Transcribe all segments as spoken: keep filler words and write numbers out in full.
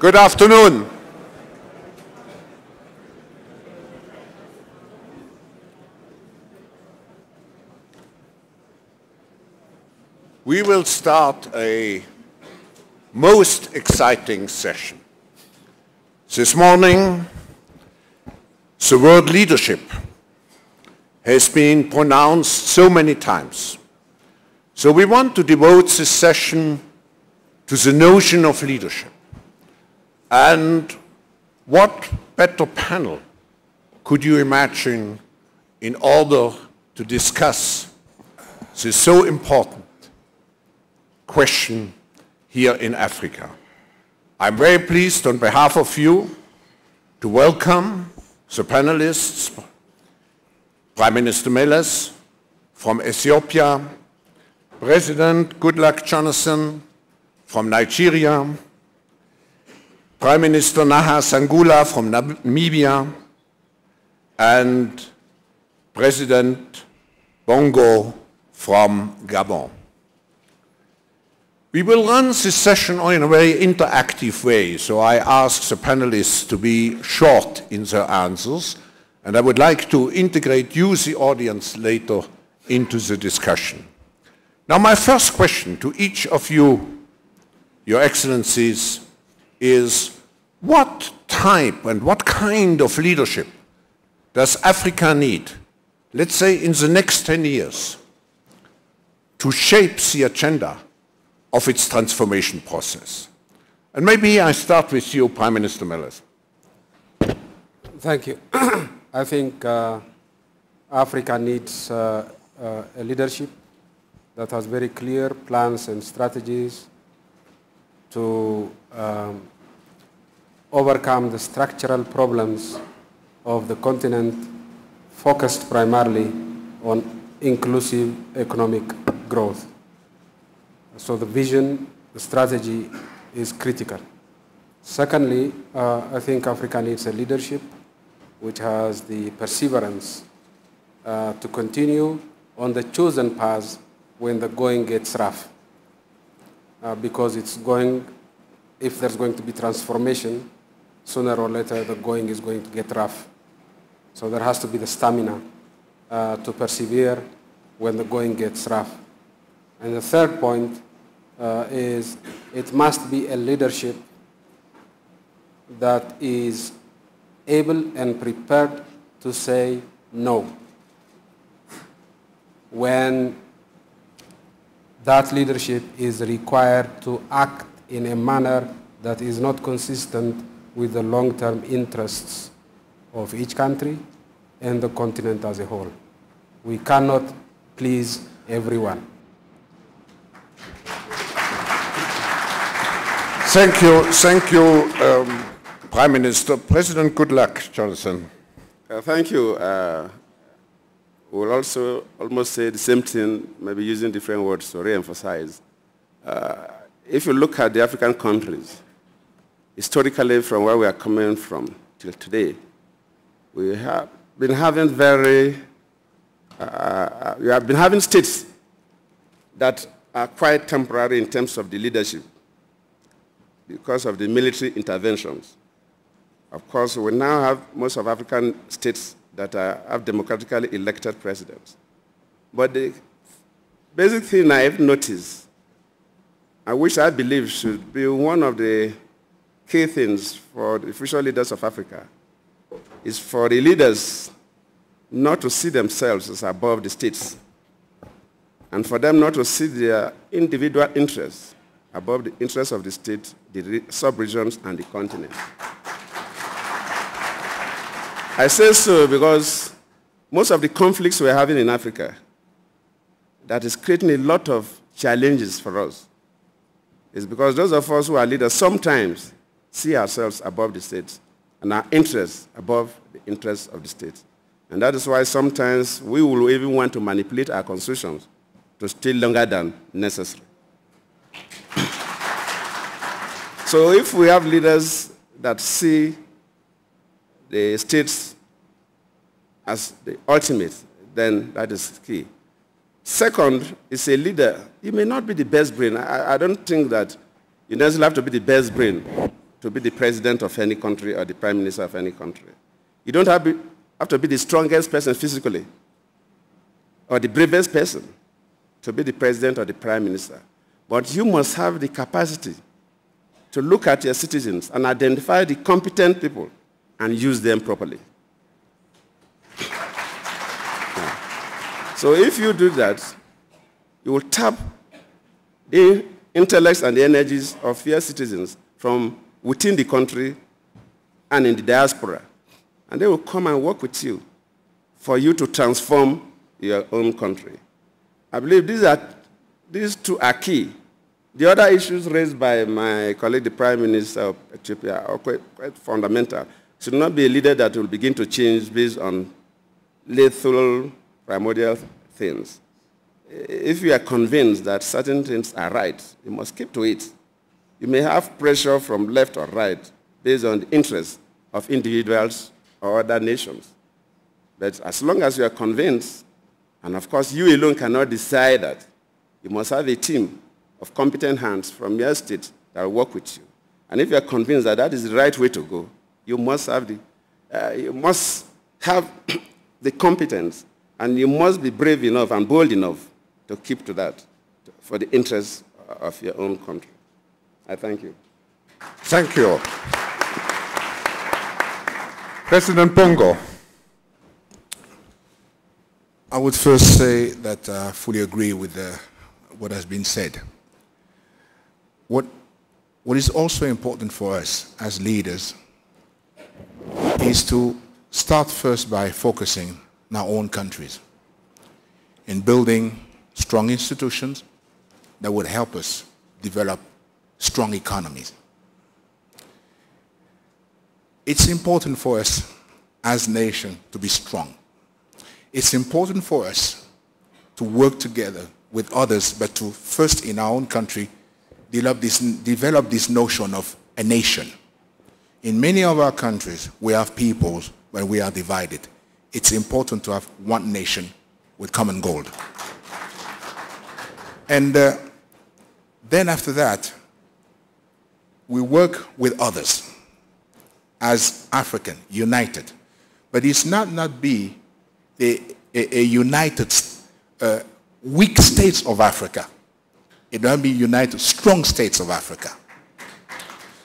Good afternoon. We will start a most exciting session. This morning, the word leadership has been pronounced so many times. So we want to devote this session to the notion of leadership. And what better panel could you imagine in order to discuss this so important question here in Africa? I'm very pleased on behalf of you to welcome the panelists, Prime Minister Meles from Ethiopia, President Goodluck Jonathan from Nigeria, Prime Minister Naha Sangula from Namibia, and President Bongo from Gabon. We will run this session in a very interactive way, so I ask the panelists to be short in their answers, and I would like to integrate you, the audience, later into the discussion. Now, my first question to each of you, Your Excellencies, is what type and what kind of leadership does Africa need, let's say in the next ten years, to shape the agenda of its transformation process? And maybe I start with you, Prime Minister Meles. Thank you. I think uh, Africa needs uh, uh, a leadership that has very clear plans and strategies to um, overcome the structural problems of the continent, focused primarily on inclusive economic growth. So the vision, the strategy is critical. Secondly, uh, I think Africa needs a leadership which has the perseverance uh, to continue on the chosen path when the going gets rough. Uh, because it's going, if there's going to be transformation, sooner or later the going is going to get rough. So there has to be the stamina uh, to persevere when the going gets rough. And the third point uh, is it must be a leadership that is able and prepared to say no when that leadership is required to act in a manner that is not consistent with the long-term interests of each country and the continent as a whole. We cannot please everyone. Thank you, thank you, um, Prime Minister. President Goodluck Jonathan. Uh, thank you. Uh, we'll also almost say the same thing, maybe using different words to re-emphasize. Uh, if you look at the African countries, historically from where we are coming from till today, we have been having very, uh, we have been having states that are quite temporary in terms of the leadership, because of the military interventions. Of course, we now have most of African states that are, have democratically elected presidents. But the basic thing I have noticed, and which I believe should be one of the key things for the future leaders of Africa, is for the leaders not to see themselves as above the states, and for them not to see their individual interests above the interests of the state, the sub-regions, and the continent. I say so because most of the conflicts we're having in Africa that is creating a lot of challenges for us is because those of us who are leaders sometimes see ourselves above the state and our interests above the interests of the state. And that is why sometimes we will even want to manipulate our constitutions to stay longer than necessary. So if we have leaders that see the states as the ultimate, then that is key. Second, is a leader. He may not be the best brain. I, I don't think that you necessarily have to be the best brain to be the president of any country or the prime minister of any country. You don't have, be, have to be the strongest person physically or the bravest person to be the president or the prime minister. But you must have the capacity to look at your citizens and identify the competent people and use them properly. Yeah. So if you do that, you will tap the intellects and the energies of your citizens from within the country and in the diaspora. And they will come and work with you for you to transform your own country. I believe these, are, these two are key. The other issues raised by my colleague, the Prime Minister of Ethiopia, are quite, quite fundamental. Should not be a leader that will begin to change based on lethal, primordial things. If you are convinced that certain things are right, you must keep to it. You may have pressure from left or right based on the interests of individuals or other nations. But as long as you are convinced, and of course you alone cannot decide that, you must have a team of competent hands from your state that will work with you. And if you are convinced that that is the right way to go, you must have the, uh, you must have the competence, and you must be brave enough and bold enough to keep to that for the interests of your own country. I thank you. Thank you. President Bongo. I would first say that I fully agree with the, what has been said. What, what is also important for us as leaders is to start first by focusing on our own countries and building strong institutions that would help us develop strong economies. It's important for us as a nation to be strong. It's important for us to work together with others, but to first in our own country develop this, develop this notion of a nation. In many of our countries, we have peoples where we are divided. It's important to have one nation with common goal. And uh, then after that, we work with others as African, united. But it's not not be a, a, a united, uh, weak states of Africa. It don't be united, strong states of Africa.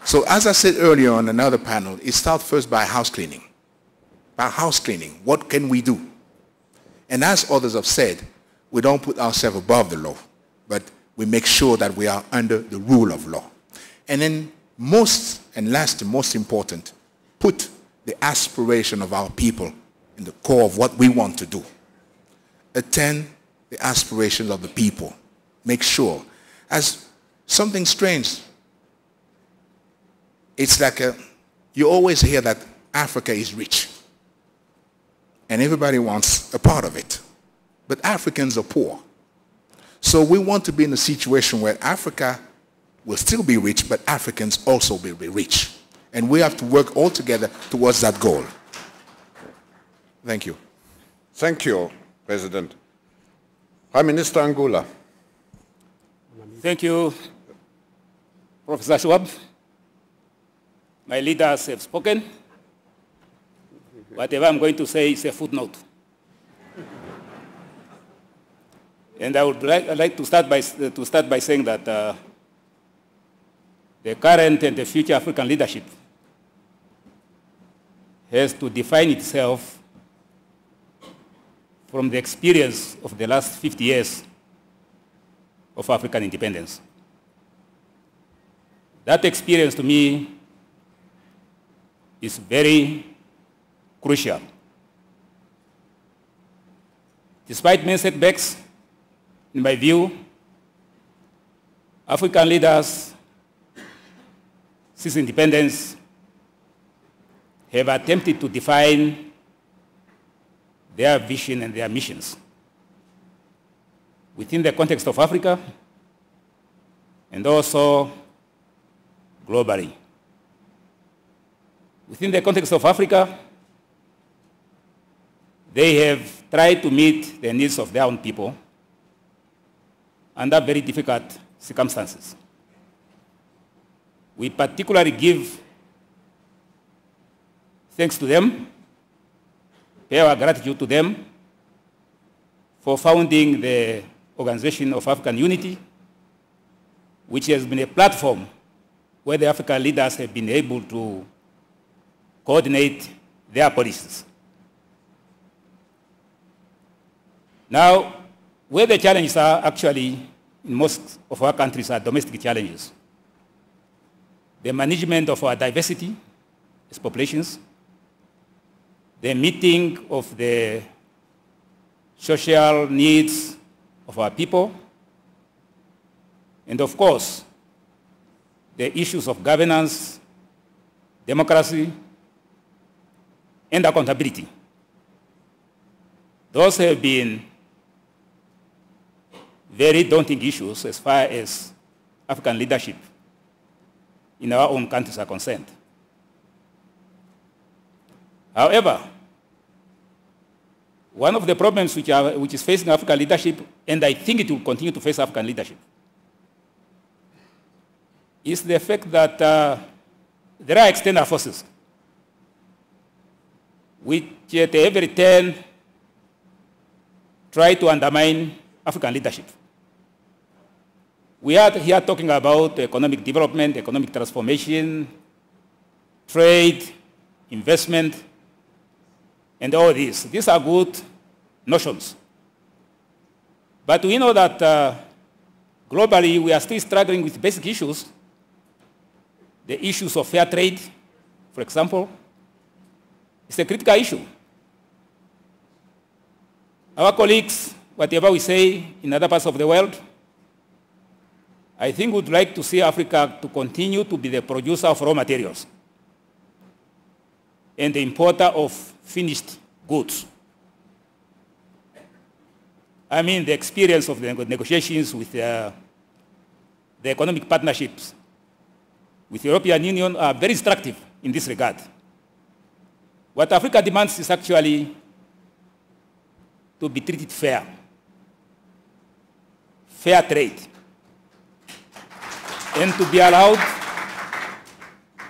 So as I said earlier on another panel, it starts first by house cleaning. By house cleaning, what can we do? And as others have said, we don't put ourselves above the law, but we make sure that we are under the rule of law. And then most, and last, most important, put the aspiration of our people in the core of what we want to do. Attend the aspirations of the people. Make sure. As something strange, it's like a, you always hear that Africa is rich. And everybody wants a part of it. But Africans are poor. So we want to be in a situation where Africa will still be rich, but Africans also will be rich. And we have to work all together towards that goal. Thank you. Thank you, President. Prime Minister Angula. Thank you, Professor Schwab. My leaders have spoken. Whatever I'm going to say is a footnote. And I would like, I'd like to start by, to start by saying that uh, the current and the future African leadership has to define itself from the experience of the last fifty years of African independence. That experience to me is very crucial. Despite many setbacks, in my view, African leaders since independence have attempted to define their vision and their missions within the context of Africa and also globally. Within the context of Africa, they have tried to meet the needs of their own people under very difficult circumstances. We particularly give Thanks to them, pay our gratitude to them for founding the Organization of African Unity, which has been a platform where the African leaders have been able to coordinate their policies. Now, where the challenges are actually, in most of our countries, are domestic challenges. The management of our diversity as populations, the meeting of the social needs of our people, and of course, the issues of governance, democracy, and accountability. Those have been very daunting issues as far as African leadership in our own countries are concerned. However, one of the problems which, are, which is facing African leadership, and I think it will continue to face African leadership, is the fact that uh, there are external forces which at every turn try to undermine African leadership. We are here talking about economic development, economic transformation, trade, investment, and all this. These are good notions. But we know that uh, globally we are still struggling with basic issues. The issues of fair trade, for example, is a critical issue. Our colleagues, whatever we say in other parts of the world, I think would like to see Africa to continue to be the producer of raw materials and the importer of finished goods. I mean, the experience of the negotiations with uh, the economic partnerships with the European Union are very instructive in this regard. What Africa demands is actually to be treated fair. Fair trade. And to be allowed,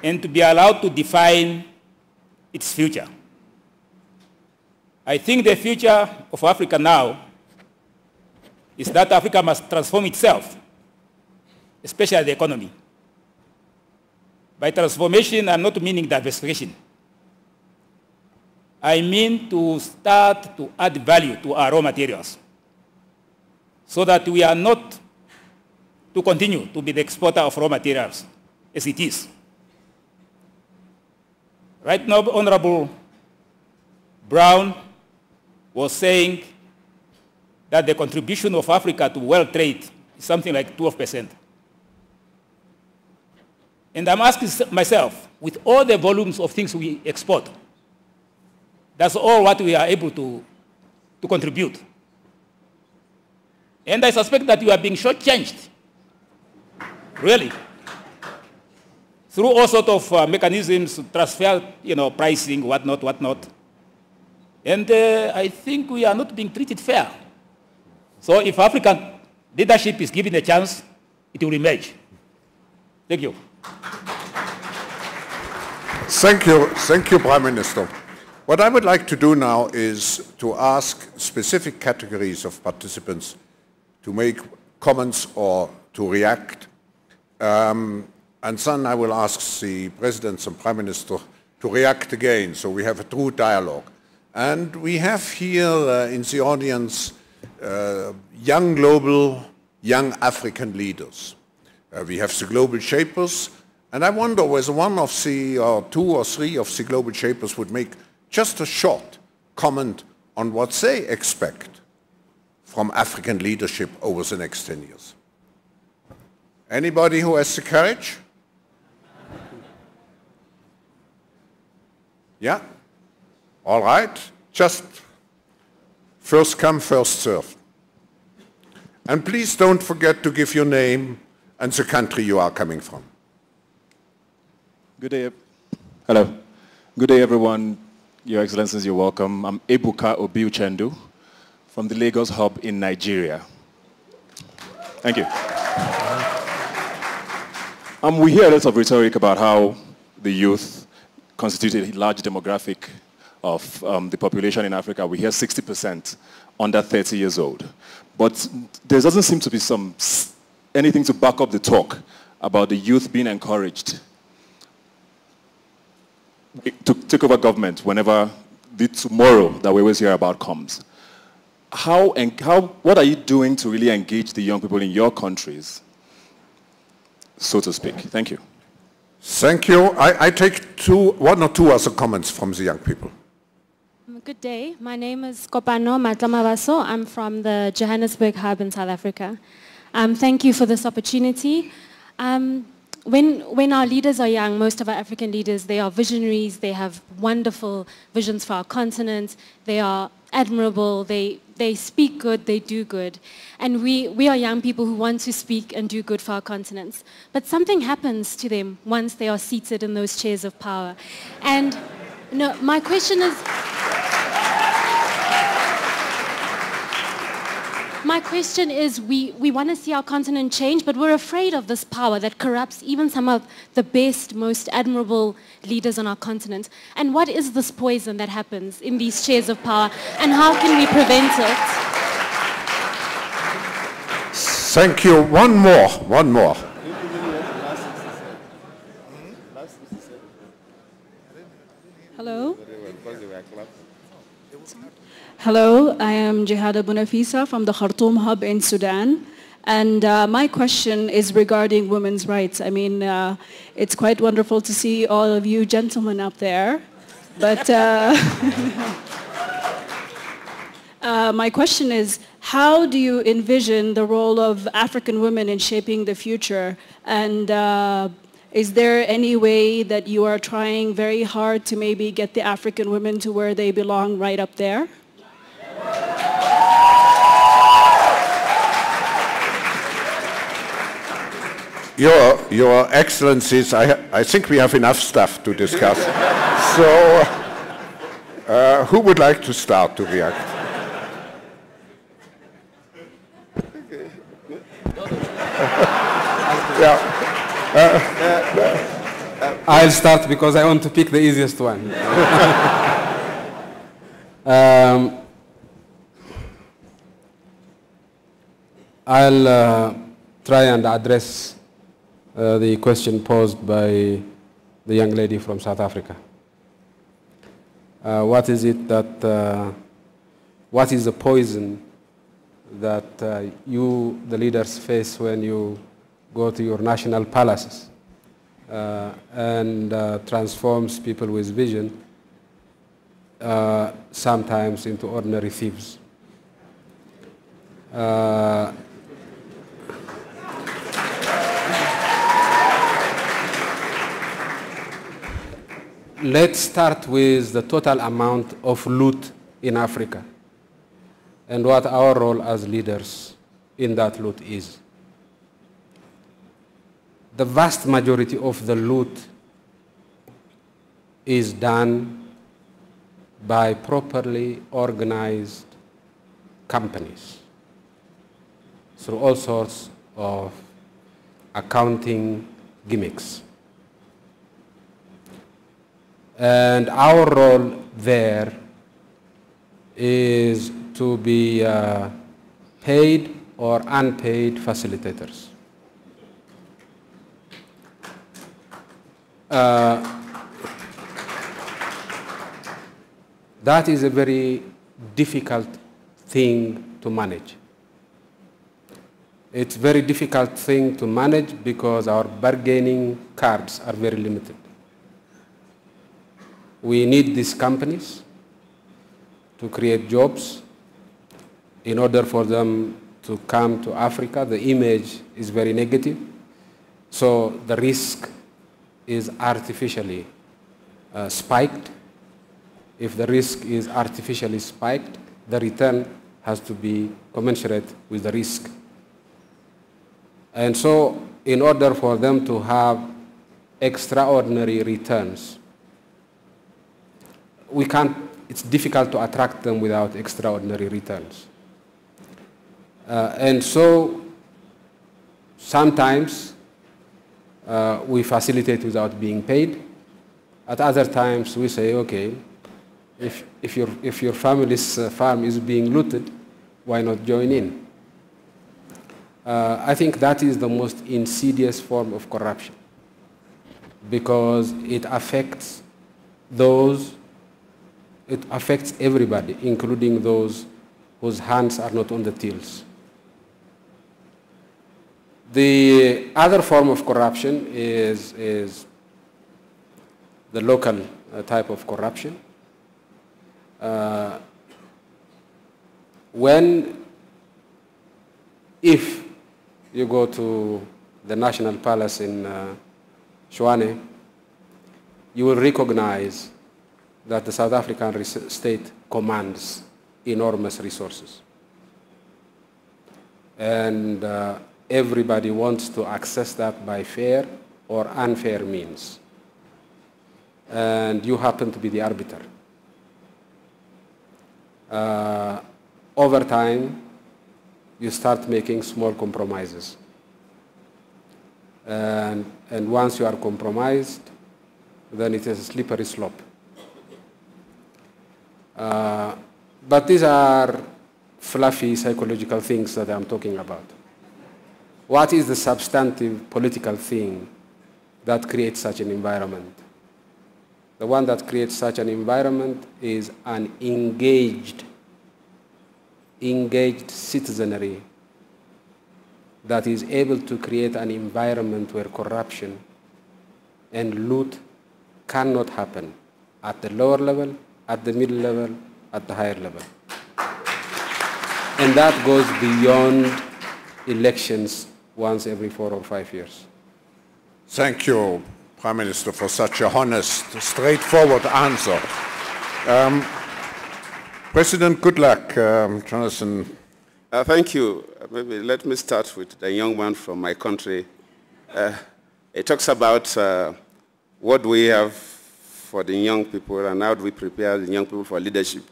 and to be allowed to define its future. I think the future of Africa now is that Africa must transform itself, especially the economy. By transformation, I'm not meaning diversification. I mean to start to add value to our raw materials so that we are not to continue to be the exporter of raw materials as it is. Right now, Honorable Brown was saying that the contribution of Africa to world trade is something like twelve percent. And I'm asking myself, with all the volumes of things we export, that's all what we are able to, to contribute. And I suspect that you are being shortchanged, really, through all sorts of uh, mechanisms, transfer, you know, pricing, whatnot, whatnot. And uh, I think we are not being treated fair. So if African leadership is given a chance, it will emerge. Thank you. Thank you. Thank you, Prime Minister. What I would like to do now is to ask specific categories of participants to make comments or to react. Um, And then I will ask the Presidents and Prime Minister to react again, so we have a true dialogue. And we have here uh, in the audience uh, young global, young African leaders. Uh, we have the global shapers, and I wonder whether one of the, or two or three of the global shapers would make just a short comment on what they expect from African leadership over the next ten years. Anybody who has the courage? Yeah? All right. Just first come, first serve. And please don't forget to give your name and the country you are coming from. Good day. Hello. Good day, everyone. Your Excellencies, you're welcome. I'm Ebuka Obiuchendu from the Lagos Hub in Nigeria. Thank you. Um, we hear lots of rhetoric about how the youth constitute a large demographic of um, the population in Africa. We hear sixty percent under thirty years old. But there doesn't seem to be some anything to back up the talk about the youth being encouraged to take over government whenever the tomorrow that we always hear about comes. How, and how, what are you doing to really engage the young people in your countries, so to speak? Thank you. Thank you. I, I take two, one or two other comments from the young people. Good day. My name is Kopano Matlamabaso. I'm from the Johannesburg Hub in South Africa. Um, thank you for this opportunity. Um, When, when our leaders are young, most of our African leaders, they are visionaries, they have wonderful visions for our continent, they are admirable, they, they speak good, they do good. And we, we are young people who want to speak and do good for our continents. But something happens to them once they are seated in those chairs of power. And no, my question is... My question is, we, we want to see our continent change, but we're afraid of this power that corrupts even some of the best, most admirable leaders on our continent. And what is this poison that happens in these chairs of power, and how can we prevent it? Thank you. One more, one more. Hello? Hello, I am Jihada Bunafisa from the Khartoum Hub in Sudan. And uh, my question is regarding women's rights. I mean, uh, it's quite wonderful to see all of you gentlemen up there. But uh, uh, my question is, how do you envision the role of African women in shaping the future? And uh, is there any way that you are trying very hard to maybe get the African women to where they belong right up there? Your, your Excellencies, I, I think we have enough stuff to discuss. So, uh, who would like to start to react? Okay. yeah. uh, uh, uh, I'll start because I want to pick the easiest one. um, I'll uh, try and address Uh, the question posed by the young lady from South Africa. Uh, what is it that, uh, what is the poison that uh, you, the leaders, face when you go to your national palaces uh, and uh, transforms people with vision uh, sometimes into ordinary thieves? Uh, Let's start with the total amount of loot in Africa and what our role as leaders in that loot is. The vast majority of the loot is done by properly organized companies through all sorts of accounting gimmicks. And our role there is to be uh, paid or unpaid facilitators. Uh, that is a very difficult thing to manage. It's a very difficult thing to manage because our bargaining cards are very limited. We need these companies to create jobs in order for them to come to Africa. The image is very negative, so the risk is artificially uh, spiked. If the risk is artificially spiked, the return has to be commensurate with the risk. And so in order for them to have extraordinary returns, we can't, it's difficult to attract them without extraordinary returns. Uh, and so sometimes uh, we facilitate without being paid. At other times, we say, okay, if, if, your, if your family's uh, farm is being looted, why not join in? Uh, I think that is the most insidious form of corruption, because it affects those, it affects everybody, including those whose hands are not on the tills. The other form of corruption is, is the local uh, type of corruption. Uh, when, if you go to the National Palace in uh, Shwane, you will recognize that the South African state commands enormous resources. And uh, everybody wants to access that by fair or unfair means. And you happen to be the arbiter. Uh, over time, you start making small compromises. And, and once you are compromised, then it is a slippery slope. Uh, but these are fluffy psychological things that I'm talking about. What is the substantive political thing that creates such an environment? The one that creates such an environment is an engaged, engaged citizenry that is able to create an environment where corruption and loot cannot happen at the lower level, at the middle level, at the higher level. And that goes beyond elections once every four or five years. Thank you, Prime Minister, for such a honest, straightforward answer. Um, President Goodluck um, Jonathan. Uh, thank you. Maybe let me start with the young man from my country. Uh, it talks about uh, what we have for the young people and how do we prepare the young people for leadership.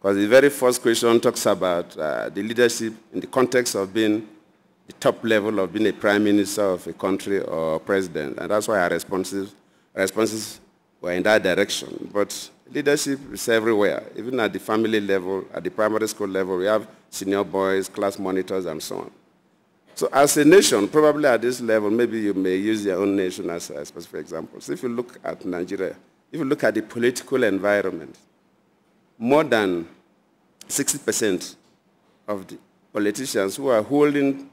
Because the very first question talks about uh, the leadership in the context of being the top level of being a prime minister of a country or president. And that's why our responses, responses were in that direction. But leadership is everywhere, even at the family level, at the primary school level. We have senior boys, class monitors, and so on. So as a nation, probably at this level, maybe you may use your own nation as a specific example. So if you look at Nigeria, if you look at the political environment, more than sixty percent of the politicians who are holding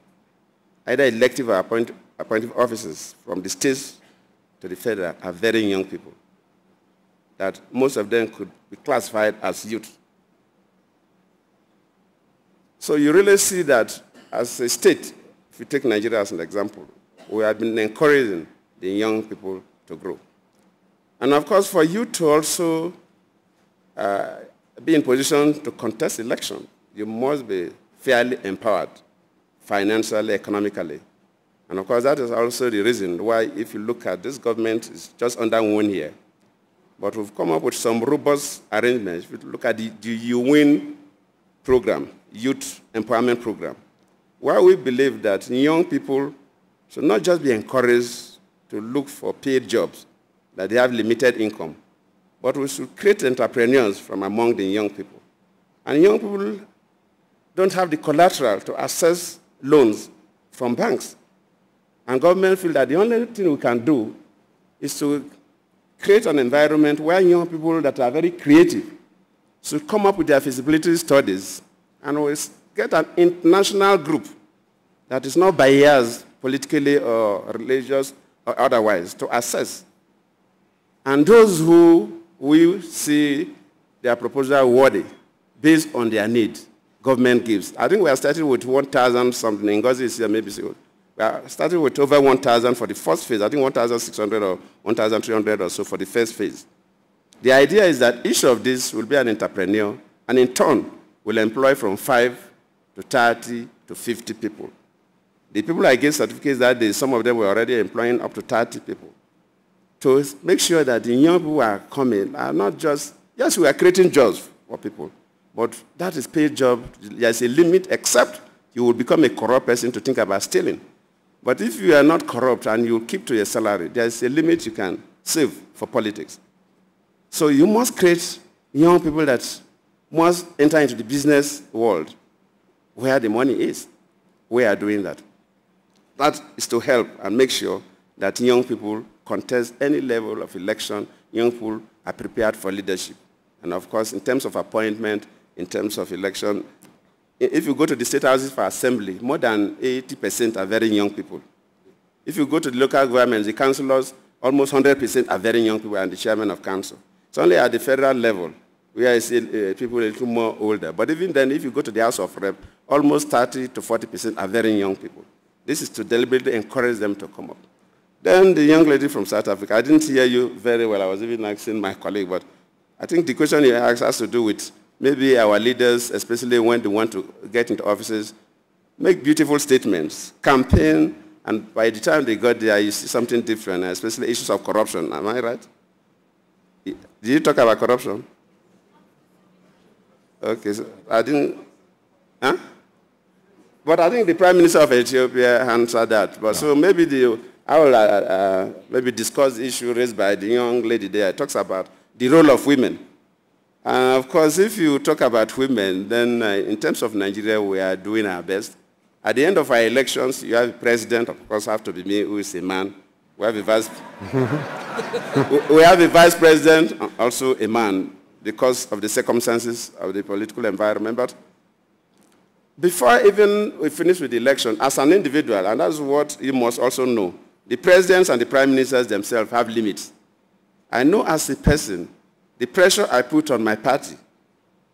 either elective or appoint, appointive offices from the states to the federal are very young people, that most of them could be classified as youth. So you really see that as a state, if you take Nigeria as an example, we have been encouraging the young people to grow. And of course, for you to also uh, be in position to contest election, you must be fairly empowered, financially, economically. And of course, that is also the reason why, if you look at this government, it's just under one year. But we've come up with some robust arrangements. If you look at the, the U N program, Youth Empowerment Program, where we believe that young people should not just be encouraged to look for paid jobs, that they have limited income, but we should create entrepreneurs from among the young people. And young people don't have the collateral to access loans from banks. And government feel that the only thing we can do is to create an environment where young people that are very creative should come up with their feasibility studies, and we get an international group that is not biased politically or religious or otherwise to assess. And those who we see their proposal worthy based on their need, government gives. I think we are starting with one thousand something. Ngozi is here, maybe so. We are starting with over one thousand for the first phase. I think one thousand six hundred or one thousand three hundred or so for the first phase. The idea is that each of these will be an entrepreneur, and in turn will employ from five to thirty to fifty people. The people I gave certificates that day, some of them were already employing up to thirty people. To make sure that the young people who are coming are not just, yes, we are creating jobs for people, but that is paid job. There's a limit, except you will become a corrupt person to think about stealing. But if you are not corrupt and you keep to your salary, there's a limit you can save for politics. So you must create young people that must enter into the business world where the money is. We are doing that. That is to help and make sure that young people contest any level of election, young people are prepared for leadership. And of course, in terms of appointment, in terms of election, if you go to the state houses for assembly, more than eighty percent are very young people. If you go to the local government, the councillors, almost one hundred percent are very young people and the chairman of council. It's only at the federal level where I see uh, people a little more older. But even then, if you go to the House of Rep, almost thirty to forty percent are very young people. This is to deliberately encourage them to come up. Then the young lady from South Africa, I didn't hear you very well. I was even asking my colleague, but I think the question you asked has to do with maybe our leaders, especially when they want to get into offices, make beautiful statements, campaign, and by the time they got there, you see something different, especially issues of corruption. Am I right? Did you talk about corruption? Okay, so I didn't, huh? But I think the Prime Minister of Ethiopia answered that. But no. So maybe the, I will uh, uh, maybe discuss the issue raised by the young lady there. It talks about the role of women. And of course, if you talk about women, then uh, in terms of Nigeria, we are doing our best. At the end of our elections, you have a president, of course, have to be me, who is a man. We have a vice, we have a vice president, also a man, because of the circumstances of the political environment. But before even we finish with the election, as an individual, and that's what you must also know, the presidents and the prime ministers themselves have limits. I know as a person the pressure I put on my party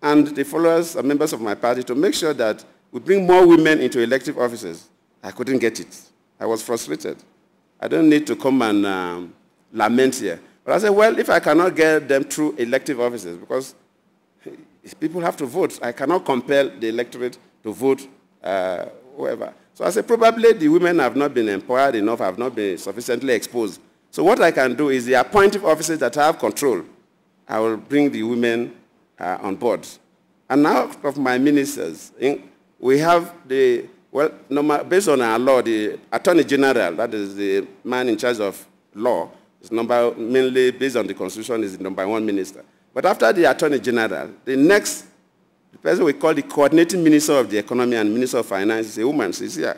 and the followers and members of my party to make sure that we bring more women into elective offices. I couldn't get it. I was frustrated. I don't need to come and um, lament here. But I said, well, if I cannot get them through elective offices, because people have to vote, I cannot compel the electorate to vote uh, whoever. So I said, probably the women have not been empowered enough, have not been sufficiently exposed. So what I can do is the appointive offices that I have control, I will bring the women uh, on board. And now of my ministers, in, we have the, well, no, based on our law, the Attorney General, that is the man in charge of law, is number, mainly based on the Constitution, is the number one minister. But after the Attorney General, the next, the person we call the Coordinating Minister of the Economy and Minister of Finance is a woman. She's here.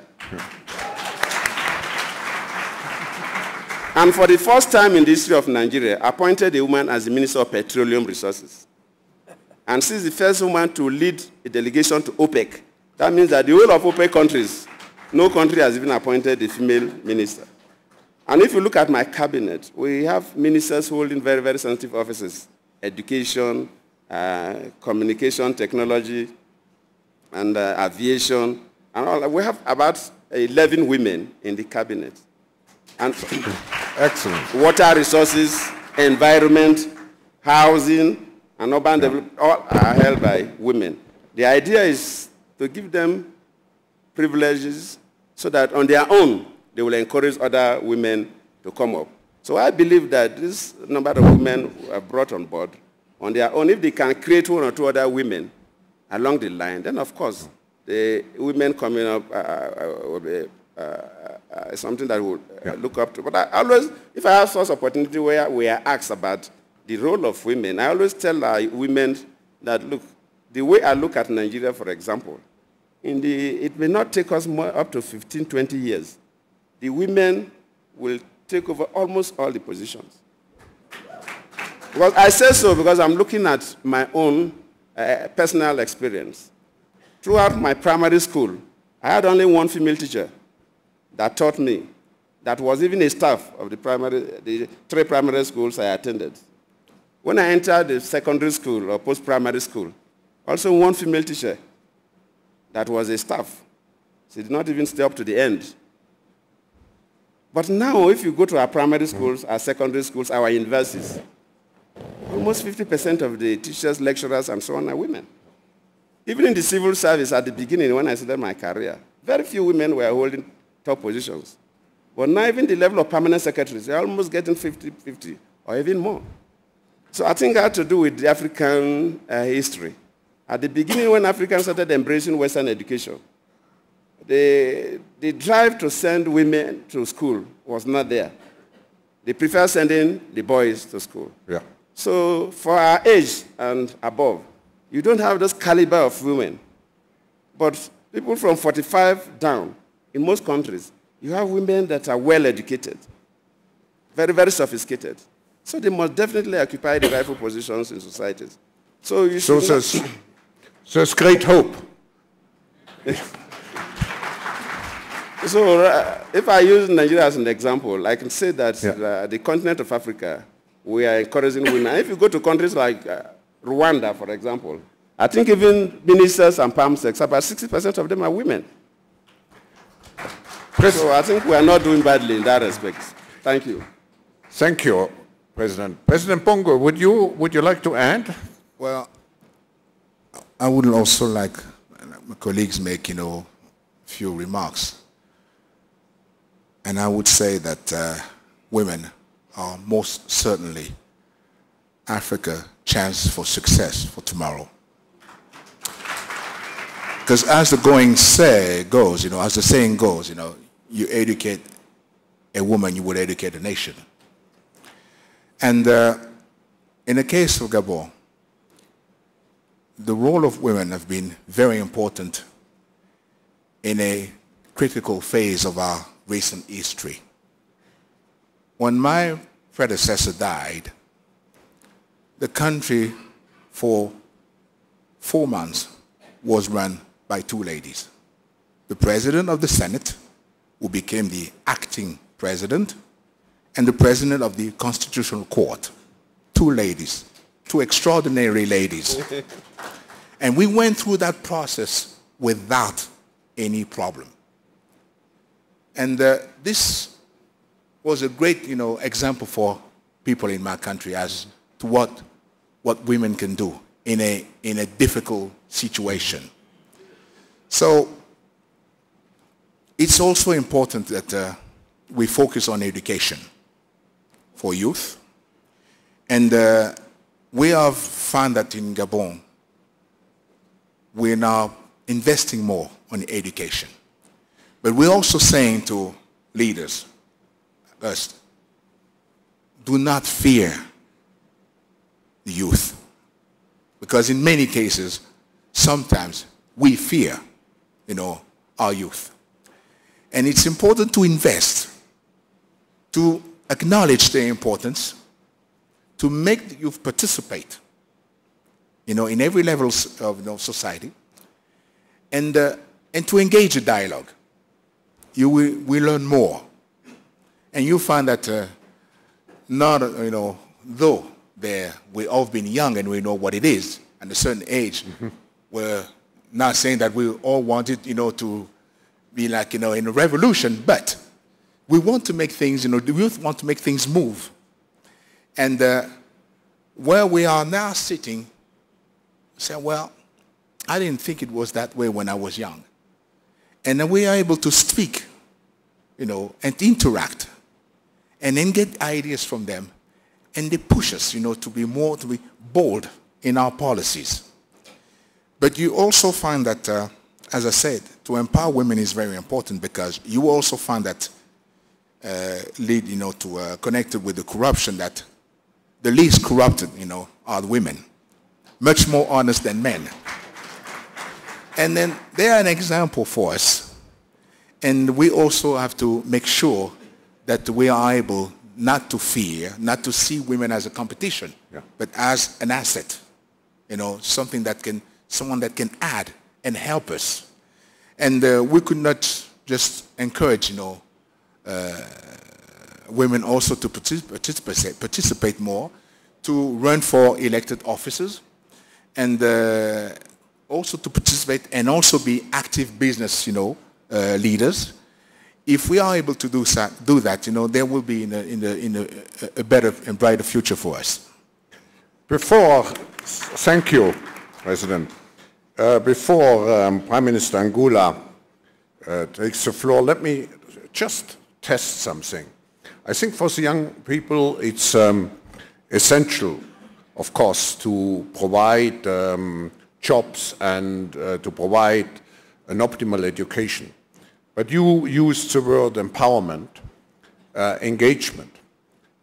And for the first time in the history of Nigeria, appointed a woman as the Minister of Petroleum Resources. And she's the first woman to lead a delegation to OPEC. That means that the whole of OPEC countries, no country has even appointed a female minister. And if you look at my cabinet, we have ministers holding very, very sensitive offices. Education, uh, communication, technology, and uh, aviation. And all. We have about eleven women in the cabinet. And excellent. Water resources, environment, housing, and urban yeah. development, all are held by women. The idea is to give them privileges so that on their own, they will encourage other women to come up. So I believe that this number of women are brought on board on their own. If they can create one or two other women along the line, then of course, the women coming up will be Uh, uh, something that we'll uh, yeah. look up to. But I always, if I have such opportunity where we are asked about the role of women, I always tell uh, women that, look, the way I look at Nigeria, for example, in the, it may not take us more up to fifteen, twenty years. The women will take over almost all the positions. Because I say so because I'm looking at my own uh, personal experience. Throughout my primary school, I had only one female teacher that taught me, that was even a staff of the, primary, the three primary schools I attended. When I entered the secondary school or post-primary school, also one female teacher that was a staff. She did not even stay up to the end. But now, if you go to our primary schools, our secondary schools, our universities, almost fifty percent of the teachers, lecturers, and so on are women. Even in the civil service at the beginning, when I started my career, very few women were holding top positions. But now even the level of permanent secretaries, they're almost getting fifty fifty or even more. So I think it had to do with the African uh, history. At the beginning when Africans started embracing Western education, the, the drive to send women to school was not there. They prefer sending the boys to school. Yeah. So for our age and above, you don't have this caliber of women. But people from forty-five down, in most countries, you have women that are well-educated, very, very sophisticated. So they must definitely occupy the rightful positions in societies. So you should... So there's, there's great hope. So uh, if I use Nigeria as an example, I can say that yeah. uh, the continent of Africa, we are encouraging women. And if you go to countries like uh, Rwanda, for example, I think even ministers and palm sex, about sixty percent of them are women. President. So I think we are not doing badly in that respect. Thank you. Thank you, President. President Bongo, would you, would you like to add? Well, I would also like my colleagues make, you know, a few remarks. And I would say that uh, women are most certainly Africa's chance for success for tomorrow. Because as the going say goes, you know, as the saying goes, you know, you educate a woman, you would educate a nation. And uh, in the case of Gabon, the role of women have been very important in a critical phase of our recent history. When my predecessor died, the country for four months was run by two ladies. The president of the Senate, who became the acting president, and the president of the Constitutional Court. Two ladies, two extraordinary ladies. And we went through that process without any problem. And uh, this was a great, you know, example for people in my country as to what, what women can do in a, in a difficult situation. So it's also important that uh, we focus on education for youth. And uh, we have found that in Gabon, we're now investing more on education. But we're also saying to leaders, first, do not fear the youth. Because in many cases, sometimes we fear, you know, our youth. And it's important to invest, to acknowledge their importance, to make the youth participate, you know, in every level of, you know, society, and, uh, and to engage a dialogue. You will, will learn more. And you find that uh, not, you know, though there, we all been young and we know what it is, and a certain age, mm-hmm. we're not saying that we all wanted, you know, to be like, you know, in a revolution, but we want to make things, you know, the youth want to make things move. And uh, where we are now sitting, say, well, I didn't think it was that way when I was young. And then we are able to speak, you know, and interact, and then get ideas from them, and they push us, you know, to be more, to be bold in our policies. But you also find that, uh, as I said, to empower women is very important because you also find that uh, lead, you know, to uh, connected with the corruption that the least corrupted, you know, are the women, much more honest than men. And then they are an example for us. And we also have to make sure that we are able not to fear, not to see women as a competition, yeah. but as an asset. You know, something that can, someone that can add and help us. And uh, we could not just encourage, you know, uh, women also to participate, participate more, to run for elected offices, and uh, also to participate and also be active business, you know, uh, leaders. If we are able to do, so, do that, you know, there will be in a, in a, in a, a better and brighter future for us. Before, thank you, President. Uh, before um, Prime Minister Angula uh, takes the floor, let me just test something. I think for the young people, it's um, essential, of course, to provide um, jobs and uh, to provide an optimal education. But you used the word empowerment, uh, engagement.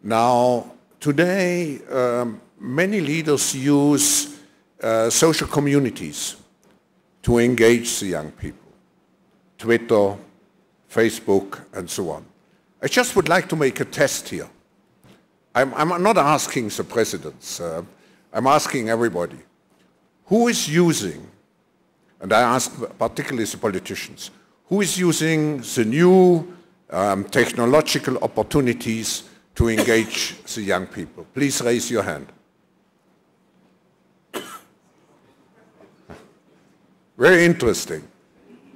Now, today, um, many leaders use uh, social communities to engage the young people. Twitter, Facebook, and so on. I just would like to make a test here. I'm, I'm not asking the presidents. Uh, I'm asking everybody. Who is using, and I ask particularly the politicians, who is using the new um, technological opportunities to engage the young people? Please raise your hand. Very interesting.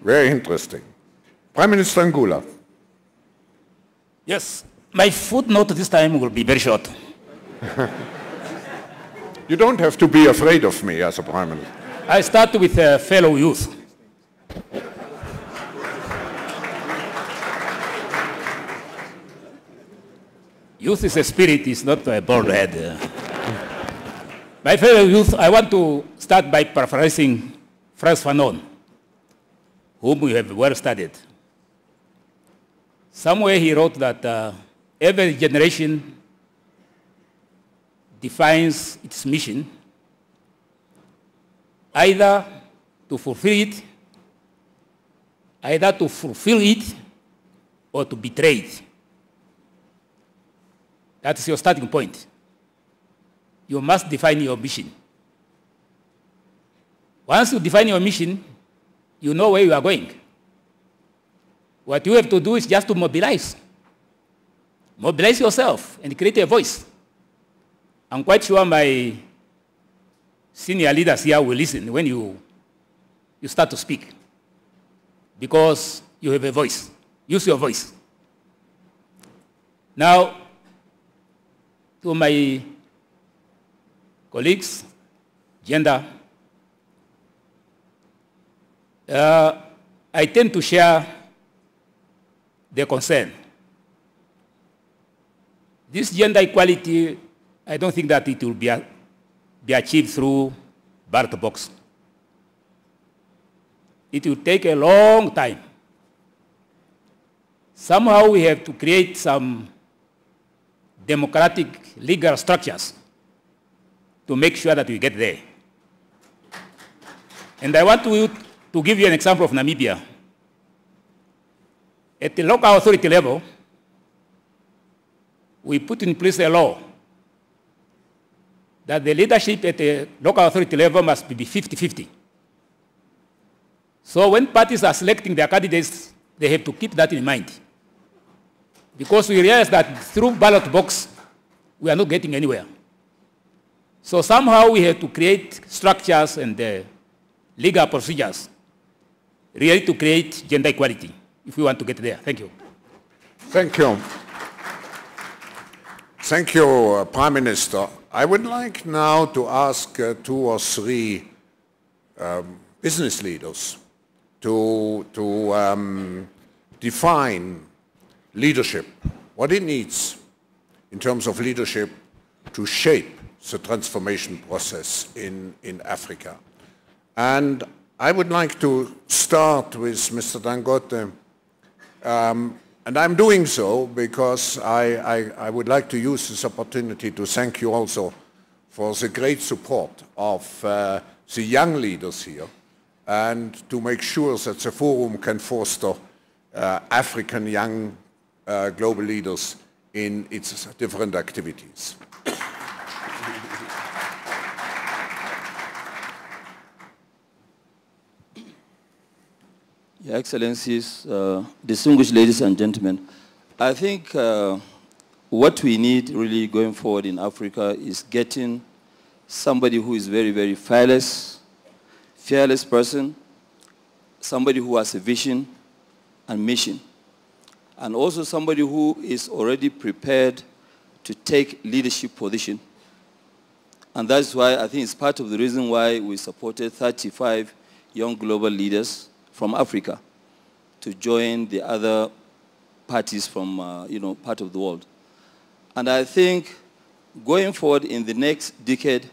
Very interesting. Prime Minister Sangula. Yes. My footnote this time will be very short. You don't have to be afraid of me as a Prime Minister. I start with uh, fellow youth. Youth is a spirit, it's not a bald head. My fellow youth, I want to start by paraphrasing Franz Fanon, whom we have well studied. Somewhere he wrote that uh, every generation defines its mission, either to fulfill it, either to fulfill it, or to betray it. That is your starting point. You must define your mission. Once you define your mission, you know where you are going. What you have to do is just to mobilize. Mobilize yourself and create a voice. I'm quite sure my senior leaders here will listen when you, you start to speak. Because you have a voice. Use your voice. Now, to my colleagues, gender, uh, I tend to share their concern. This gender equality, I don't think that it will be, a, be achieved through ballot box. It will take a long time. Somehow we have to create some democratic legal structures to make sure that we get there. And I want to, to give you an example of Namibia. At the local authority level, we put in place a law that the leadership at the local authority level must be fifty fifty. So when parties are selecting their candidates, they have to keep that in mind. Because we realize that through ballot box, we are not getting anywhere. So somehow we have to create structures and uh, legal procedures really to create gender equality if we want to get there. Thank you. Thank you. Thank you, uh, Prime Minister. I would like now to ask uh, two or three um, business leaders to, to um, define leadership, what it needs in terms of leadership to shape the transformation process in, in Africa. And I would like to start with Mister Dangote, um, and I'm doing so because I, I, I would like to use this opportunity to thank you also for the great support of uh, the young leaders here and to make sure that the forum can foster uh, African young Uh, global leaders in its different activities. Your Excellencies, uh, distinguished ladies and gentlemen, I think uh, what we need really going forward in Africa is getting somebody who is very, very fearless, fearless person, somebody who has a vision and mission. And also somebody who is already prepared to take leadership position. And that's why I think it's part of the reason why we supported thirty-five young global leaders from Africa to join the other parties from, uh, you know, part of the world. And I think going forward in the next decade,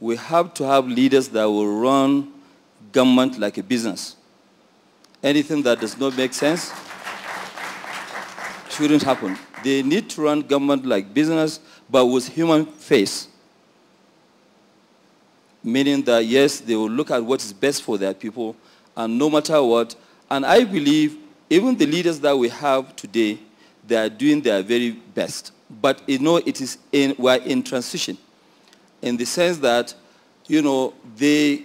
we have to have leaders that will run government like a business. Anything that does not make sense shouldn't happen. They need to run government like business, but with human face. Meaning that, yes, they will look at what is best for their people, and no matter what. And I believe even the leaders that we have today, they are doing their very best. But, you know, it is in, we're in transition, in the sense that, you know, they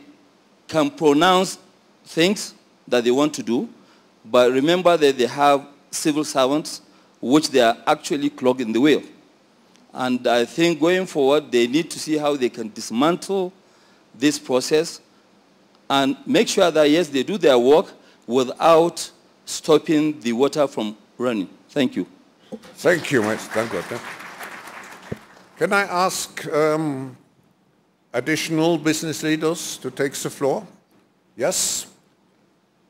can pronounce things that they want to do, but remember that they have civil servants, which they are actually clogged in the way. And I think going forward, they need to see how they can dismantle this process and make sure that, yes, they do their work without stopping the water from running. Thank you. Thank you, Mister Dangote. Can I ask um, additional business leaders to take the floor? Yes?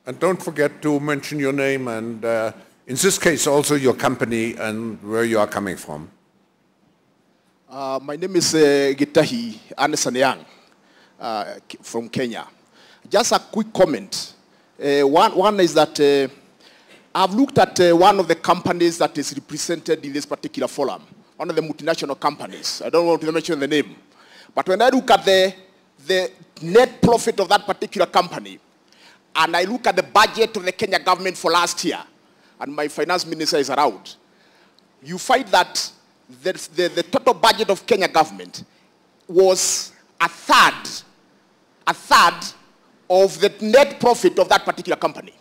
And don't forget to mention your name and, uh, in this case, also your company and where you are coming from. Uh, my name is uh, Gitahi Anderson Young uh, from Kenya. Just a quick comment. Uh, one, one is that uh, I've looked at uh, one of the companies that is represented in this particular forum, one of the multinational companies. I don't want to mention the name. But when I look at the, the net profit of that particular company, and I look at the budget of the Kenya government for last year, and my finance minister is around, you find that the, the, the total budget of Kenya government was a third, a third of the net profit of that particular company.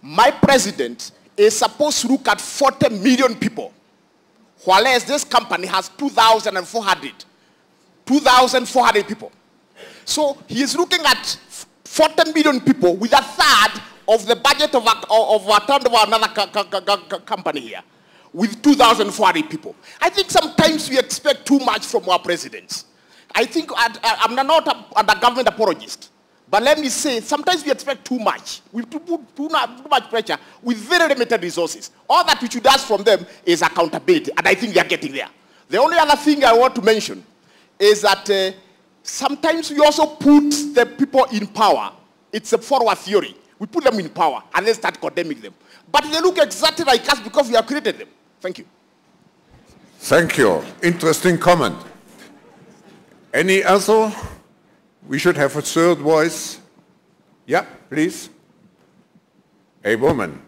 My president is supposed to look at forty million people, whereas this company has two thousand four hundred. two thousand four hundred people. So he is looking at forty million people with a third of the budget of a, of a third of another co co company here, with two thousand four hundred people. I think sometimes we expect too much from our presidents. I think I'd, I'm not a, a government apologist, but let me say, sometimes we expect too much. We put too, too, too much pressure with very limited resources. All that we should ask from them is accountability, and I think they are getting there. The only other thing I want to mention is that uh, sometimes we also put the people in power. It's a forward theory. We put them in power and then start condemning them. But they look exactly like us because we have created them. Thank you. Thank you. Interesting comment. Any other? We should have a third voice. Yeah, please. A woman.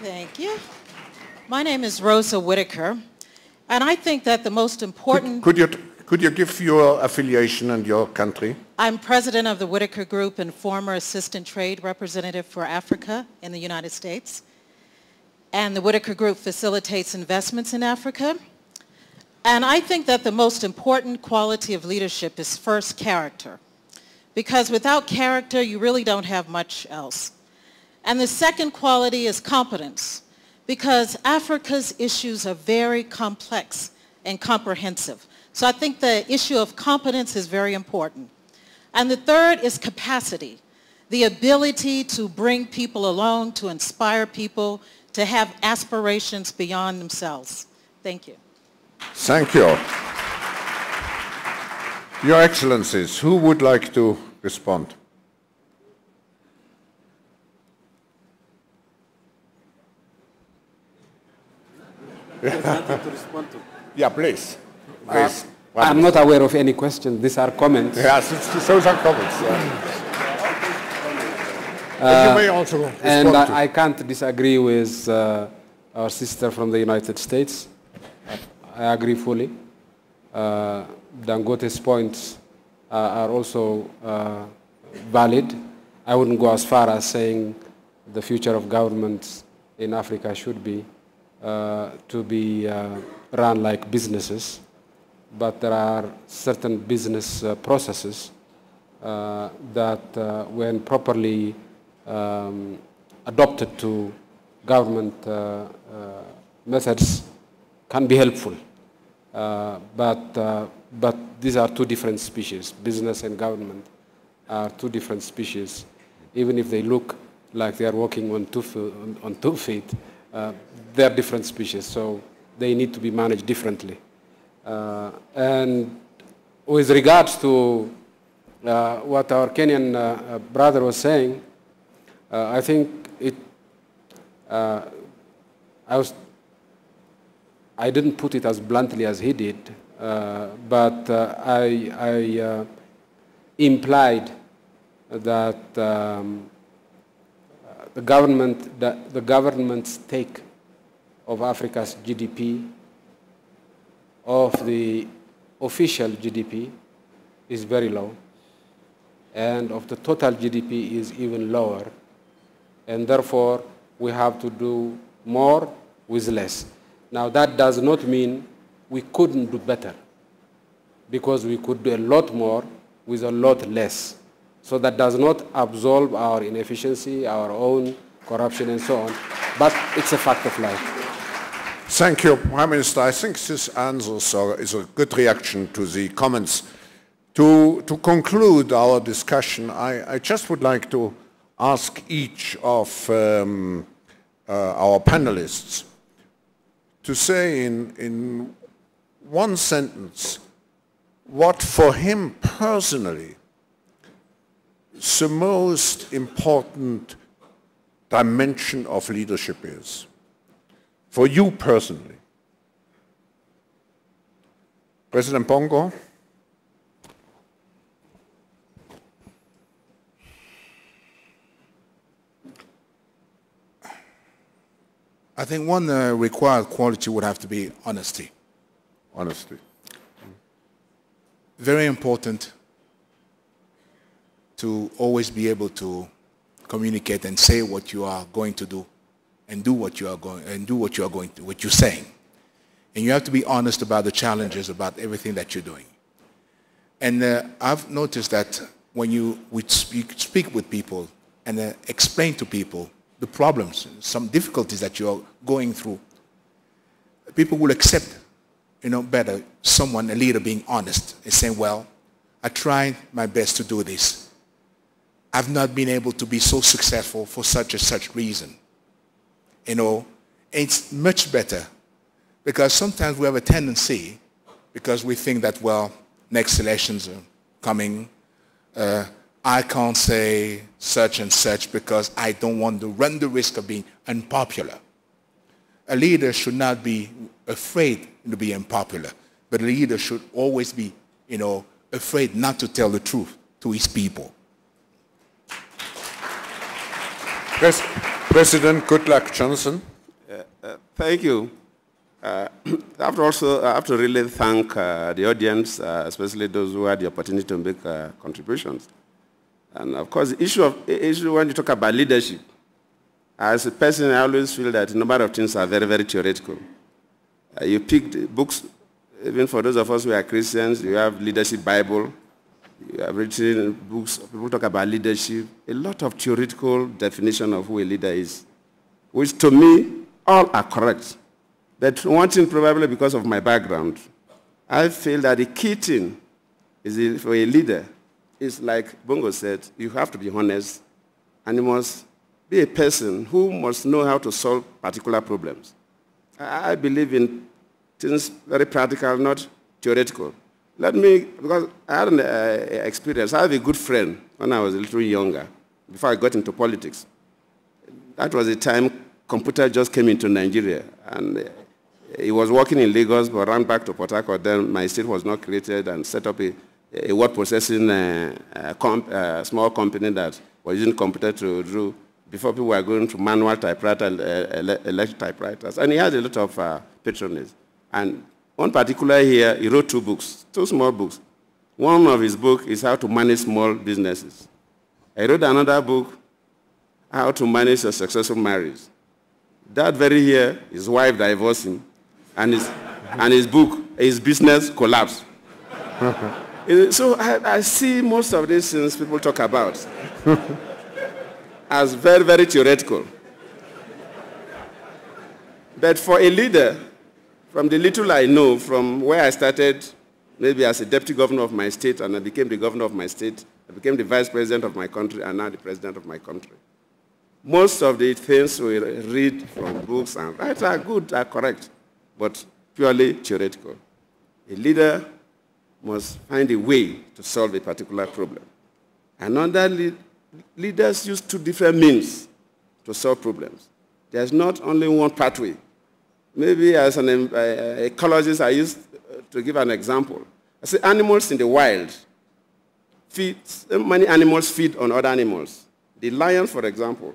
Thank you. My name is Rosa Whitaker. And I think that the most important... Could, could, you, could you give your affiliation and your country? I'm president of the Whitaker Group and former assistant trade representative for Africa in the United States. And the Whitaker Group facilitates investments in Africa. And I think that the most important quality of leadership is first character. Because without character, you really don't have much else. And the second quality is competence. Because Africa's issues are very complex and comprehensive. So I think the issue of competence is very important. And the third is capacity, the ability to bring people along, to inspire people, to have aspirations beyond themselves. Thank you. Thank you. Your Excellencies, who would like to respond? There's nothing to respond to. Yeah, please. please. I'm, I'm not aware of any questions. These are comments. Yes, it's, those are comments. Yeah. uh, you may also respond and I, to. I can't disagree with uh, our sister from the United States. I agree fully. Uh, Dangote's points uh, are also uh, valid. I wouldn't go as far as saying the future of governments in Africa should be Uh, to be uh, run like businesses, but there are certain business uh, processes uh, that uh, when properly um, adopted to government uh, uh, methods can be helpful, uh, but, uh, but these are two different species. Business and government are two different species. Even if they look like they are walking on two, on, on two feet, Uh, they're different species, so they need to be managed differently. Uh, and with regards to uh, what our Kenyan uh, brother was saying, uh, I think it, uh, I was, I didn't put it as bluntly as he did, uh, but uh, I, I uh, implied that um, the government, that the government's take of Africa's G D P, of the official G D P, is very low, and of the total G D P is even lower, and therefore we have to do more with less. Now, that does not mean we couldn't do better, because we could do a lot more with a lot less. So that does not absolve our inefficiency, our own corruption, and so on, but it's a fact of life. Thank you, Prime Minister. I think this answer, sir, is a good reaction to the comments. To, to conclude our discussion, I, I just would like to ask each of um, uh, our panelists to say in, in one sentence what for him personally the most important dimension of leadership is. For you personally. President Bongo? I think one uh, required quality would have to be honesty. Honesty. Very important to always be able to communicate and say what you are going to do, and do what you are going and do what you are going to, what you're saying, and you have to be honest about the challenges, about everything that you're doing. And uh, I've noticed that when you would speak, speak with people and uh, explain to people the problems, some difficulties that you are going through, people will accept, you know, better someone, a leader, being honest and saying, "Well, I tried my best to do this. I've not been able to be so successful for such and such reason." You know, it's much better, because sometimes we have a tendency, because we think that, well, next elections are coming, uh, I can't say such and such because I don't want to run the risk of being unpopular. A leader should not be afraid to be unpopular, but a leader should always be, you know, afraid not to tell the truth to his people. Yes. President Goodluck Jonathan. Uh, uh, thank you. Uh, I have to also I have to really thank uh, the audience, uh, especially those who had the opportunity to make uh, contributions. And of course, the issue of issue when you talk about leadership, as a person, I always feel that a number of things are very, very theoretical. Uh, you picked books, even for those of us who are Christians, you have leadership Bible. You have written books, people talk about leadership, a lot of theoretical definition of who a leader is, which to me, all are correct. But one thing, probably because of my background, I feel that the key thing is for a leader is, like Bongo said, you have to be honest, and you must be a person who must know how to solve particular problems. I believe in things very practical, not theoretical. Let me, because I had an uh, experience. I have a good friend when I was a little younger, before I got into politics. That was the time computer just came into Nigeria. And uh, he was working in Lagos, but ran back to Port Harcourt. Then my state was not created, and set up a, a word processing uh, a comp, uh, small company that was using computer to do, before people were going to manual typewriter, uh, electric typewriters. And he had a lot of uh, patronage. And one particular here, he wrote two books, two small books. One of his books is how to manage small businesses. I wrote another book, how to manage a successful marriage. That very year, his wife divorced him, and his, and his book, his business collapsed. So I, I see most of these things people talk about as very, very theoretical. But for a leader, from the little I know, from where I started, maybe as a deputy governor of my state, and I became the governor of my state, I became the vice president of my country, and now the president of my country. Most of the things we read from books and write are good, are correct, but purely theoretical. A leader must find a way to solve a particular problem. And under le leaders use two different means to solve problems. There's not only one pathway Maybe as an uh, ecologist, I used to give an example. I say animals in the wild, feed, many animals feed on other animals. The lion, for example,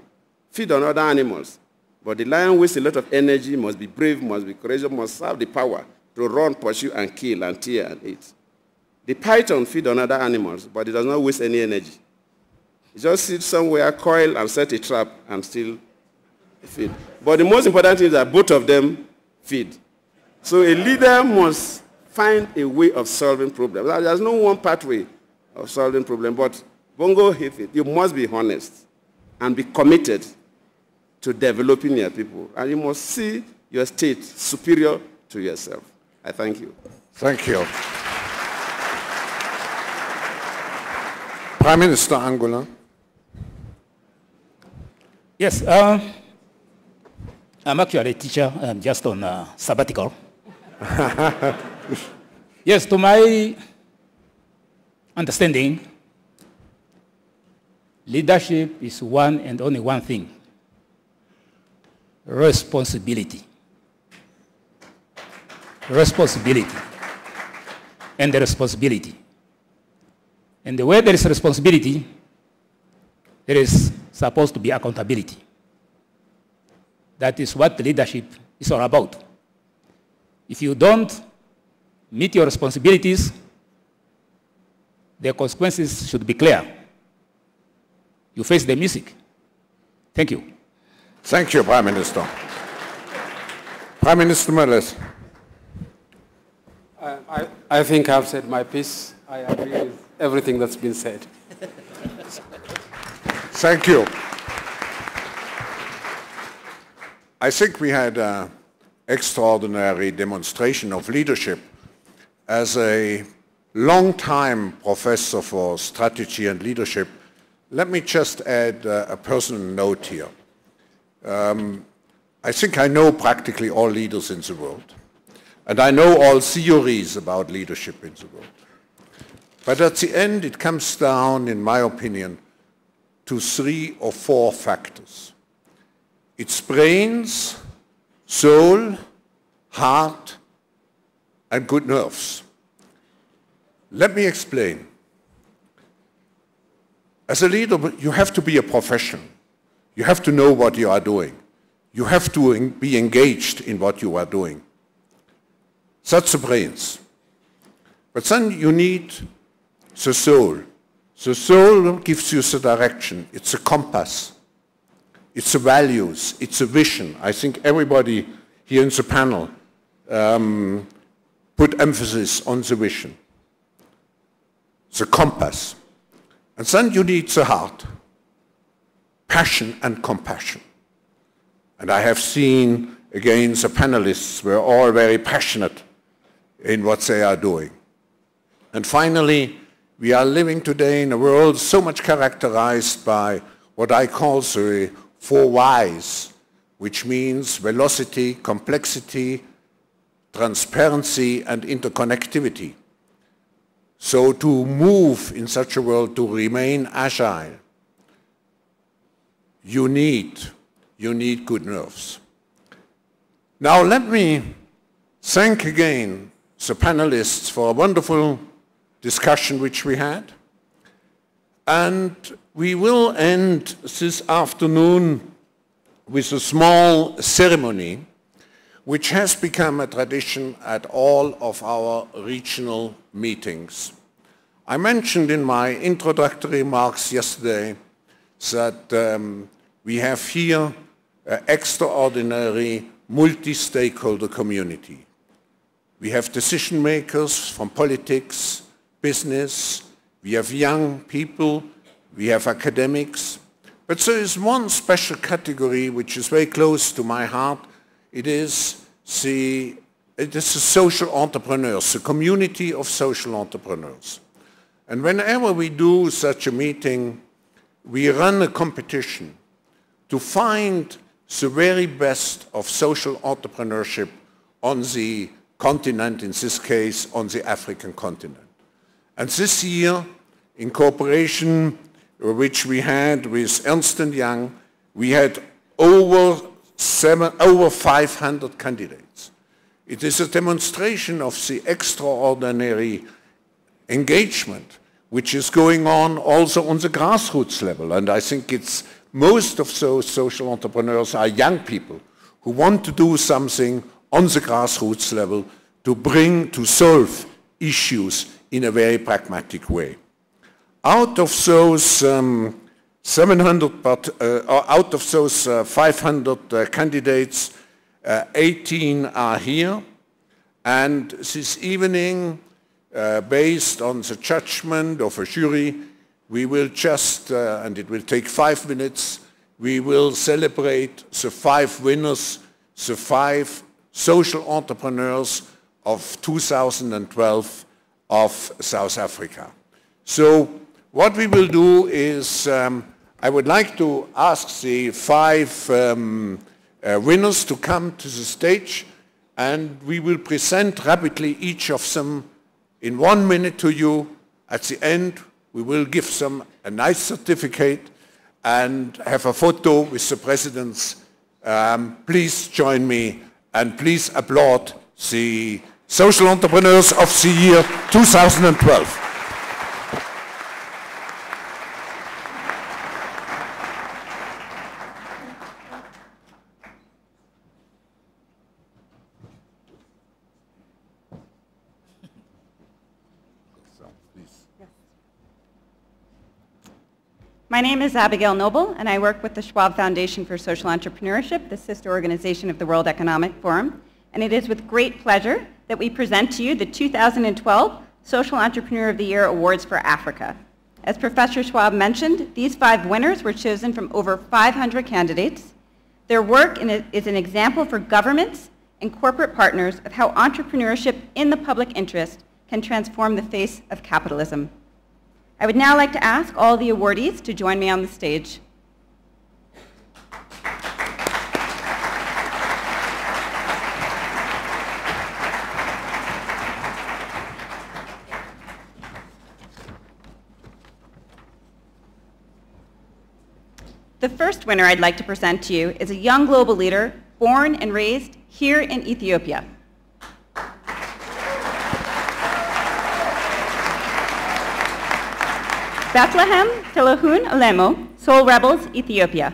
feed on other animals. But the lion wastes a lot of energy, must be brave, must be courageous, must have the power to run, pursue, and kill, and tear, and eat. The python feeds on other animals, but it does not waste any energy. It just sits somewhere, coil, and set a trap, and still feed. But the most important thing is that both of them feed. So a leader must find a way of solving problems. There's no one pathway of solving problems, but Bongo, you must be honest and be committed to developing your people. And you must see your state superior to yourself. I thank you. Thank you. Prime Minister Angola. Yes. Uh, I'm actually a teacher. I'm just on a sabbatical. Yes, to my understanding, leadership is one and only one thing: responsibility. Responsibility. And the responsibility. And the way there is responsibility, there is supposed to be accountability. That is what leadership is all about. If you don't meet your responsibilities, the consequences should be clear. You face the music. Thank you. Thank you, Prime Minister. Prime Minister Meles. I, I, I think I've said my piece. I agree with everything that's been said. Thank you. I think we had an extraordinary demonstration of leadership. As a long-time professor for strategy and leadership, let me just add uh, a personal note here. Um, I think I know practically all leaders in the world, and I know all theories about leadership in the world. But at the end, it comes down, in my opinion, to three or four factors. It's brains, soul, heart, and good nerves. Let me explain. As a leader, you have to be a professional. You have to know what you are doing. You have to be engaged in what you are doing. That's the brains. But then you need the soul. The soul gives you the direction. It's a compass. It's the values. It's a vision. I think everybody here in the panel um, put emphasis on the vision. The compass. And then you need the heart. Passion and compassion. And I have seen, again, the panelists were all very passionate in what they are doing. And finally, we are living today in a world so much characterized by what I call the four whys, which means velocity, complexity, transparency, and interconnectivity. So to move in such a world, to remain agile, you need, you need good nerves. Now let me thank again the panelists for a wonderful discussion which we had. And we will end this afternoon with a small ceremony which has become a tradition at all of our regional meetings. I mentioned in my introductory remarks yesterday that um, we have here an extraordinary multi-stakeholder community. We have decision makers from politics, business, we have young people, we have academics, but there is one special category which is very close to my heart. It is the, it is the social entrepreneurs, the community of social entrepreneurs. And whenever we do such a meeting, we run a competition to find the very best of social entrepreneurship on the continent, in this case, on the African continent. And this year, in cooperation which we had with Ernst and Young, we had over, seven, over five hundred candidates. It is a demonstration of the extraordinary engagement which is going on also on the grassroots level. And I think it's most of those social entrepreneurs are young people who want to do something on the grassroots level to bring, to solve issues in a very pragmatic way. Out of those um, seven hundred, but, uh, out of those uh, five hundred uh, candidates, uh, eighteen are here. And this evening, uh, based on the judgment of a jury, we will just, uh, and it will take five minutes, we will celebrate the five winners, the five social entrepreneurs of two thousand twelve of South Africa. So what we will do is, um, I would like to ask the five um, uh, winners to come to the stage, and we will present rapidly each of them in one minute to you. At the end, we will give them a nice certificate and have a photo with the presidents. Um, please join me and please applaud the Social Entrepreneurs of the year two thousand twelve. My name is Abigail Noble, and I work with the Schwab Foundation for Social Entrepreneurship, the sister organization of the World Economic Forum. And it is with great pleasure that we present to you the two thousand twelve Social Entrepreneur of the Year Awards for Africa. As Professor Schwab mentioned, these five winners were chosen from over five hundred candidates. Their work is an example for governments and corporate partners of how entrepreneurship in the public interest can transform the face of capitalism. I would now like to ask all the awardees to join me on the stage. The first winner I'd like to present to you is a young global leader born and raised here in Ethiopia. Bethlehem Tilahun Alemo, Soul Rebels, Ethiopia.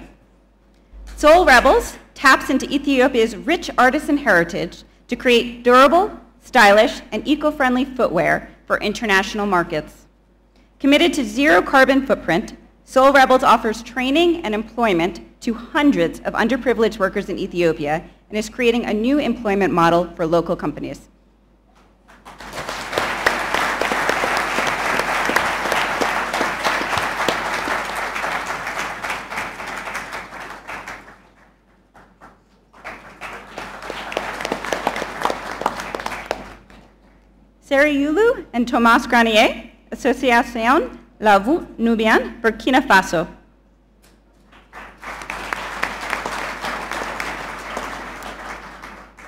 Soul Rebels taps into Ethiopia's rich artisan heritage to create durable, stylish, and eco-friendly footwear for international markets. Committed to zero carbon footprint, Soul Rebels offers training and employment to hundreds of underprivileged workers in Ethiopia and is creating a new employment model for local companies. Seri Yulu and Thomas Granier, Association La Voûte Nubian, Burkina Faso.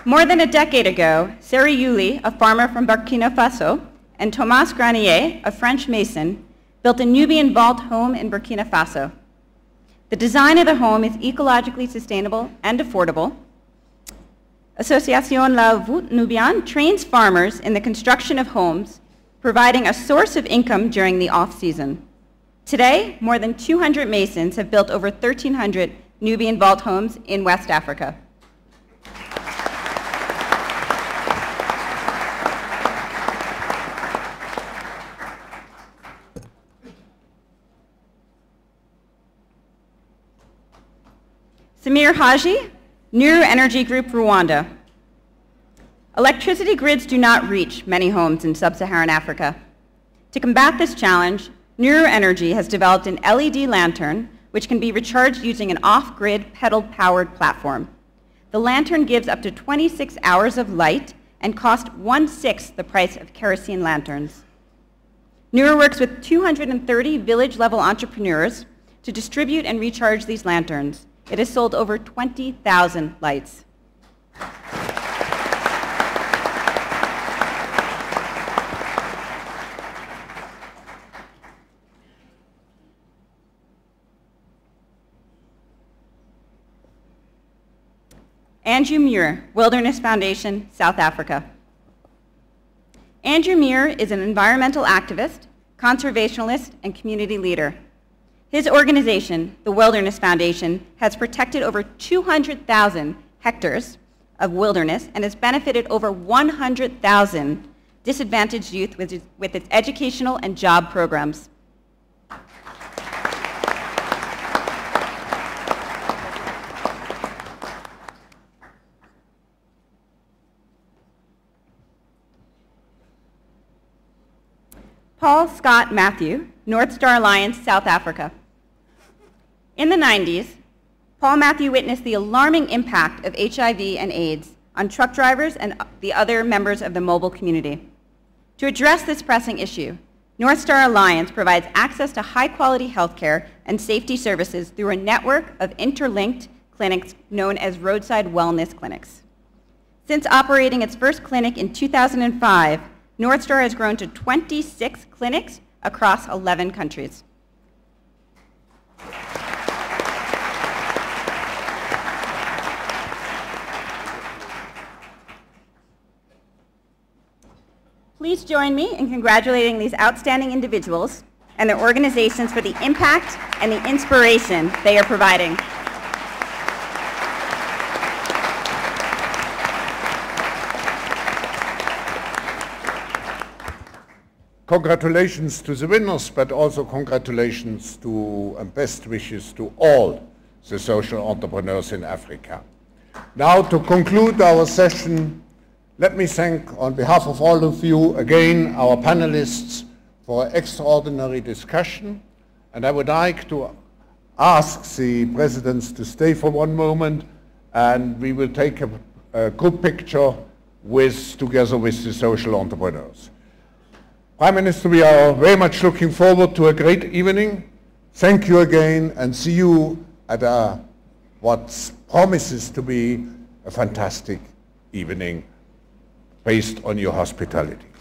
More than a decade ago, Seri Yulu, a farmer from Burkina Faso, and Thomas Granier, a French mason, built a Nubian vault home in Burkina Faso. The design of the home is ecologically sustainable and affordable. Association La Voûte Nubian trains farmers in the construction of homes, providing a source of income during the off-season. Today, more than two hundred masons have built over one thousand three hundred Nubian vault homes in West Africa. Samir Haji, Nuru Energy Group, Rwanda. Electricity grids do not reach many homes in sub-Saharan Africa. To combat this challenge, Nuru Energy has developed an L E D lantern which can be recharged using an off-grid pedal-powered platform. The lantern gives up to twenty-six hours of light and costs one-sixth the price of kerosene lanterns. Nuru works with two hundred thirty village-level entrepreneurs to distribute and recharge these lanterns. It has sold over twenty thousand lights. Andrew Muir, Wilderness Foundation, South Africa. Andrew Muir is an environmental activist, conservationist, and community leader. His organization, the Wilderness Foundation, has protected over two hundred thousand hectares of wilderness and has benefited over one hundred thousand disadvantaged youth with, with its educational and job programs. Paul Scott Matthew, North Star Alliance, South Africa. In the nineties, Paul Matthew witnessed the alarming impact of H I V and AIDS on truck drivers and the other members of the mobile community. To address this pressing issue, North Star Alliance provides access to high-quality healthcare and safety services through a network of interlinked clinics known as roadside wellness clinics. Since operating its first clinic in two thousand five, North Star has grown to twenty-six clinics across eleven countries. Please join me in congratulating these outstanding individuals and their organizations for the impact and the inspiration they are providing. Congratulations to the winners, but also congratulations to and best wishes to all the social entrepreneurs in Africa. Now, to conclude our session, let me thank, on behalf of all of you, again, our panelists for an extraordinary discussion. And I would like to ask the presidents to stay for one moment, and we will take a, a group picture with, together with the social entrepreneurs. Prime Minister, we are very much looking forward to a great evening. Thank you again, and see you at a, what promises to be a fantastic evening based on your hospitality.